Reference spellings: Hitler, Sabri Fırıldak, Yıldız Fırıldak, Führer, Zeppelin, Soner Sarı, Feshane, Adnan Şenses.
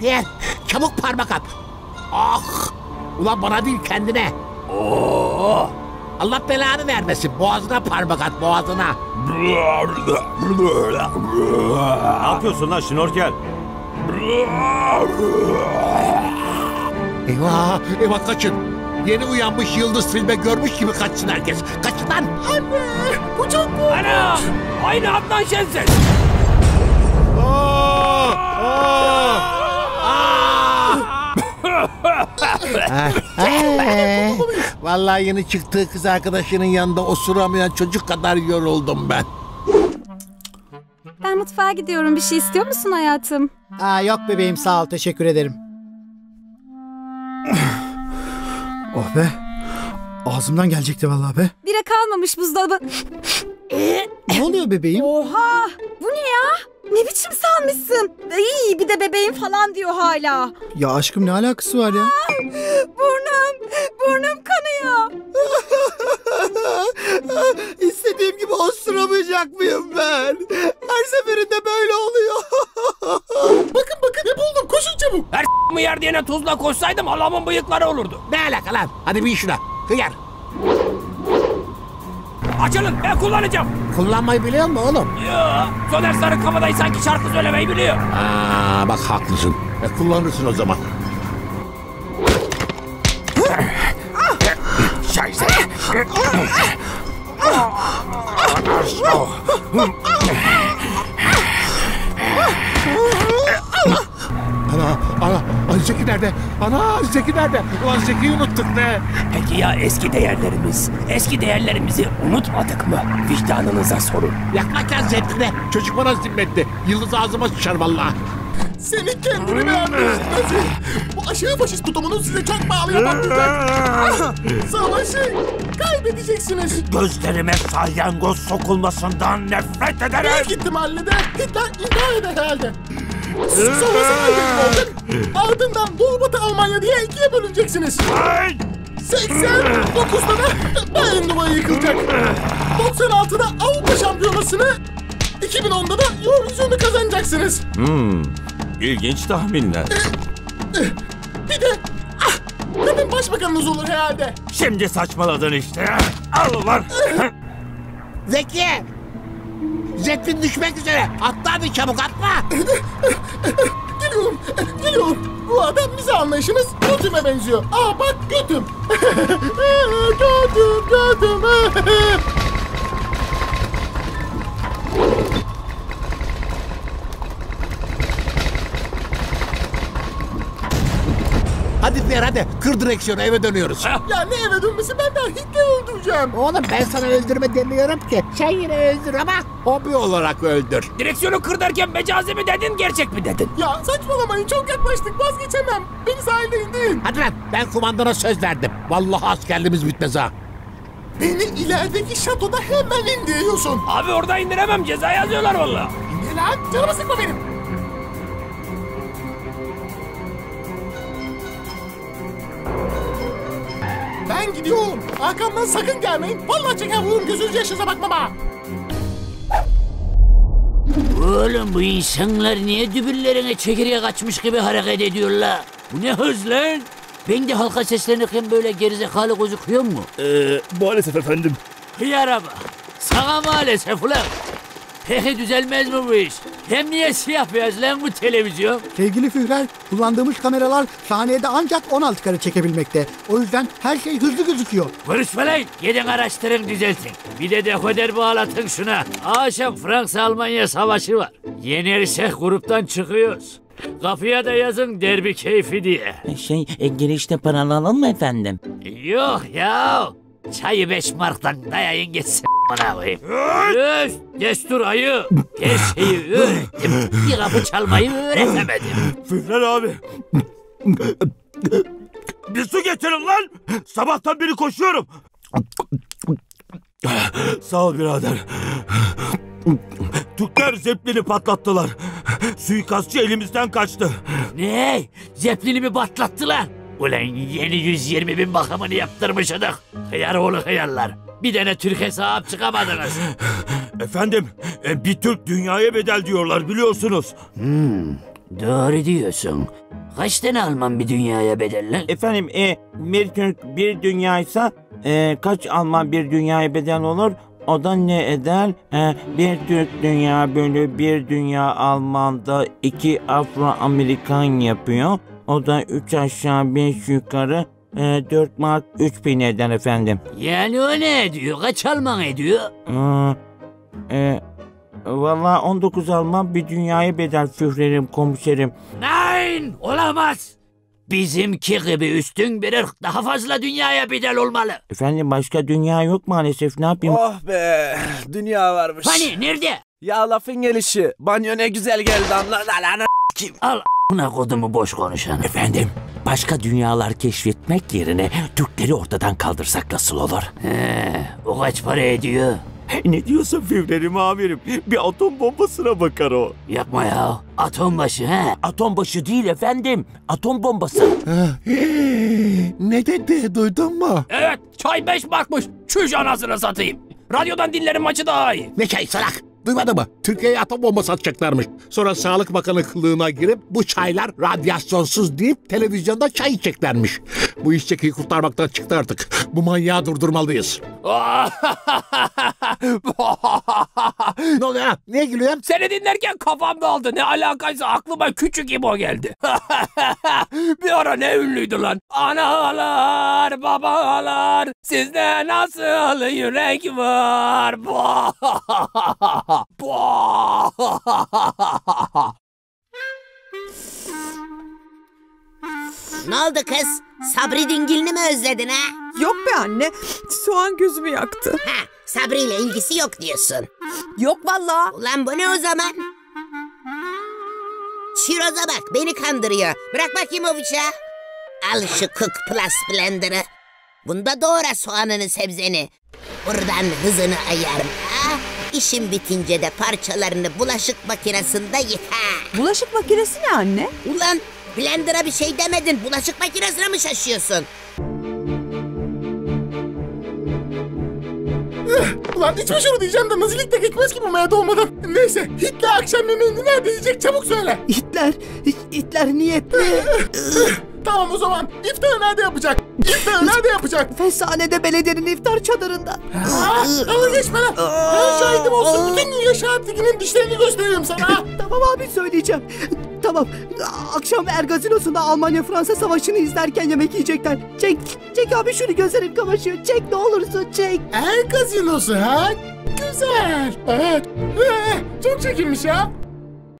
Pierre, çabuk parmak at. Ah! Ulan bana değil, kendine. Oo! Allah belanı vermesin. Boğazına parmak at, boğazına. Ne yapıyorsun lan şnorkel? Eyvah, eyvah, kaçın. Yeni uyanmış yıldız filme görmüş gibi kaçsın herkes. Kaçın lan. Anne, bu çok mu? Ana, aynı Adnan Şenses. Vallahi yeni çıktığı kız arkadaşının yanında osuramayan çocuk kadar yoruldum ben. Ben mutfağa gidiyorum. Bir şey istiyor musun hayatım? Aa, yok bebeğim, sağ ol, teşekkür ederim. Oh be, ağzımdan gelecekti vallahi be. Bire kalmamış buzdolabı. Ne oluyor bebeğim? Oha, bu ne ya? Ne biçim salmışsın? İyi, bir de bebeğim falan diyor hala. Ya aşkım, ne alakası var ya? Ay, burnum kanıyor. İstediğim gibi osturamayacak mıyım ben? Her seferinde böyle oluyor. Bakın ne buldum, koşun çabuk. Her s***mı yer diyene tuzla koşsaydım halamın bıyıkları olurdu. Ne alaka lan? Hadi bin şuna, hıyar. Açılın, ben kullanacağım. Kullanmayı biliyor musun oğlum? Yoo, Soner Sarı Kabadayı sanki şarkı söylemeyi biliyor. Aa, bak haklısın. Kullanırsın o zaman. Şayse. Ana, Zeki nerede? Ana, Zeki nerede? Ulan Zeki'yi unuttuk be. Peki ya eski değerlerimiz? Eski değerlerimizi unutmadık mı? Vicdanınıza sorun. Yakmaken zevkine. Çocuk bana zimmetti. Yıldız ağzıma sıçar vallahi. Seni kendini beğenmiyorsun. Bu aşağı faşist tutumunuz size çok bağlıya baktıracak. Savaşı kaybedeceksiniz. Gözlerime salyangoz sokulmasından nefret ederim. Büyük ihtimalle de Hitler eder herhalde. Savaşı kaybedecek. Ardından Doğu Batı Almanya diye ikiye bölüneceksiniz. 89'da da Berlin duvarı yıkılacak. 96'da Avrupa Şampiyonası'nı, 2010'da da Eurovision'u kazanacaksınız. İlginç tahminler. Bir de kadın başbakanınız olur herhalde. Şimdi saçmaladın işte. Al var. Zeki. Zetin düşmek üzere. Atla bir çabuk, atla. Geliyorum. Bu adam bize anlayışımız götüme benziyor. Aa bak, götüm. götüm. Hadi kır direksiyonu, eve dönüyoruz. Ya ne eve dönmesi, ben daha Hitler'i öldüreceğim. Oğlum ben sana öldürme demiyorum ki. Sen yine öldür ama hobi olarak öldür. Direksiyonu kır derken mecazi mi dedin, gerçek mi dedin? Ya saçmalamayın, çok yaklaştık, vazgeçemem. Beni sahilde indirin. Hadi lan, ben kumandana söz verdim. Vallahi askerliğimiz bitmez ha. Beni ilerideki şatoda hemen indiriyorsun. Abi orada indiremem, ceza yazıyorlar vallahi. İndir lan, canımı sıkma benim. Ben gidiyorum. Arkamdan sakın gelmeyin. Vallahi çeker vururum, gözünüzü yaşınıza bakmam ha. Oğlum bu insanlar niye dübürlerine çekirge kaçmış gibi hareket ediyorlar? Bu ne hız lan? Ben de halka seslenirken böyle gerizekalı gözüküyor mu? Maalesef efendim. Hıyar ama. Sana maalesef ulan. Peki düzelmez mi bu iş? Hem niye siyah beyaz lan bu televizyon? Sevgili Führer, kullandığımız kameralar saniyede ancak 16 kare çekebilmekte. O yüzden her şey hızlı gözüküyor. Konuşmayın, gidin araştırın, düzeltin. Bir de dekoder bağlatın şuna. Akşam Fransa-Almanya savaşı var. Yenirsek gruptan çıkıyoruz. Kapıya da yazın derbi keyfi diye. Girişte paralı alalım mı efendim? Yok ya. Çayı 5 marktan dayayın geçsin. Bana koyayım. Üf! Destur ayı! Gerçeği öğrettim. Bir kapı çalmayı öğretemedim. Führer abi. Bir su getirin lan! Sabahtan beri koşuyorum. Sağ ol birader. Türkler Zeppelin'i patlattılar. Suikastçı elimizden kaçtı. Ne? Zeppelin'i mi patlattılar? Ulan yeni 120.000 bakımını yaptırmıştık. Hıyar oğlu hıyarlar. Bir tane Türk'e sahip çıkamadınız. Efendim, bir Türk dünyaya bedel diyorlar biliyorsunuz. Doğru diyorsun. Kaç tane Alman bir dünyaya bedeller? Efendim bir Türk bir dünyaysa kaç Alman bir dünyaya bedel olur? O da ne eder? Bir Türk dünya bölü bir dünya Alman'da 2 Afro-Amerikan yapıyor. O da 3 aşağı 5 yukarı 4 mark 3000 eder efendim. Yani o ne ediyor? Kaç Alman ediyor? Valla 19 Alman bir dünyaya bedel führerim komiserim. Nein! Olamaz! Bizimki gibi üstün bir ırk daha fazla dünyaya bedel olmalı. Efendim başka dünya yok maalesef, ne yapayım? Oh be! Dünya varmış. Hani nerede? Ya lafın gelişi. Banyo ne güzel geldi anladın. Kim? Al a**ına kodumu boş konuşan. Efendim başka dünyalar keşfetmek yerine Türkleri ortadan kaldırsak nasıl olur? O kaç para ediyor? Ne diyorsun führerim amirim? Bir atom bombasına bakar o. Yapma ya. Atom başı he? Atom başı değil efendim. Atom bombası. Ne dedi duydun mu? Evet. Çay 5 markmış. Çüş anasını satayım. Radyodan dinlerim maçı daha iyi. Ne çay salak? Duymadı mı? Türkiye'ye atom bombası atacaklarmış. Sonra Sağlık Bakanı kılığına girip bu çaylar radyasyonsuz deyip televizyonda çay içeceklermiş. Bu işçiyi kurtarmaktan çıktı artık. Bu manyağı durdurmalıyız. Ne oluyor? Niye gülüyorsun? Seni dinlerken kafam daldı. Ne alakaysa aklıma küçük İbo geldi. Bir ara ne ünlüydü lan? Analar, babalar, sizde nasıl yürek var? Ne oldu kız? Sabri dingilini mi özledin ha? Yok be anne. Soğan gözümü yaktı. Ha, Sabri ile ilgisi yok diyorsun. Yok vallahi. Ulan bu ne o zaman? Şiroza bak, beni kandırıyor. Bırak bakayım o bıçağı. Al şu Cook Plus Blender'ı. Bunda doğra soğanını sebzeni. Buradan hızını ayarla. İşin bitince de parçalarını bulaşık makinesinde yıka. Bulaşık makinesi ne anne? Ulan blender'a bir şey demedin. Bulaşık makinesine mi şaşıyorsun? Ulan içme şunu diyeceğim de nazilik de geçmez ki bu meyada olmadan. Neyse Hitler akşam yemeğini nerede yiyecek çabuk söyle. Hitler niyetli. Tamam o zaman iftarı nerede yapacak? İftarı nerede yapacak? Feshanede belediyenin iftar çadırında. Dalga geçme lan. Ben şahidim olsun. Bütün gün Yaşar Tikin'in dişlerini gösteriyorum sana. Tamam abi söyleyeceğim. Tamam. Akşam Ergazinosu'nda Almanya-Fransa savaşını izlerken yemek yiyecekler. Çek abi şunu gözlerim kamaşıyor. Çek ne olursun çek. Ergazinosu ha? Güzel. Evet. Çok çekilmiş ha.